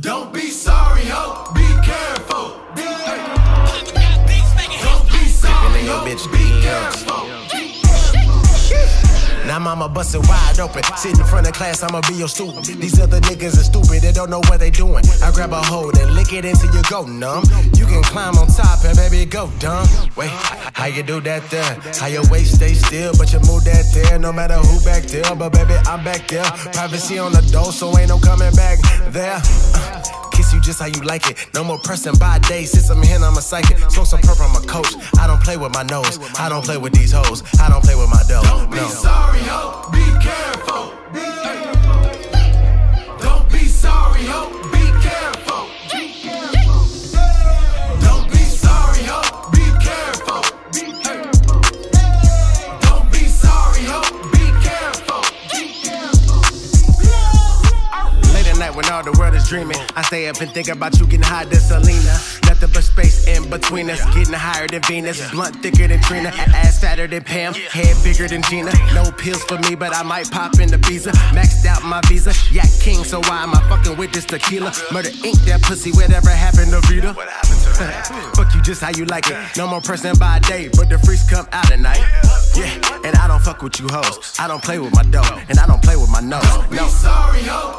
Don't be sorry, ho. Be careful. Don't be sorry, ho. Be careful. Now mama bustin' wide open. Sit in front of class, I'ma be your student. These other niggas are stupid, they don't know what they doing. I grab a hold and lick it until you go numb. You can climb on top and baby go dumb. Wait, how you do that there? How your waist stay still, but you move that there. No matter who back there, but baby, I'm back there. Privacy on the door, so ain't no coming back there. Kiss you just how you like it. No more pressing by day. Since I'm here, I'm a psychic. Smoke some purple, I'm a coach. I don't play with my nose. I don't play with these hoes. I don't play with my dough. Don't be sorry, ho. Be careful. Don't be sorry, ho. Be careful. Don't be sorry, ho. Be careful. Don't be sorry, ho. Be careful. Late at night when all the world is dreaming, I stay up and think about you getting high to Selena. Nothing but space in between us, getting higher than Venus. Blunt thicker than Trina, ass fatter than Pam, head bigger than Gina. No pills for me, but I might pop in the visa. Maxed out my visa, Yak King, so why am I fucking with this tequila? Murder Inc, that pussy, whatever happened to Rita? Fuck you just how you like it. No more pressing by day, but the freaks come out at night. Yeah, and I don't fuck with you hoes. I don't play with my dough, and I don't play with my nose. Don't be sorry, ho.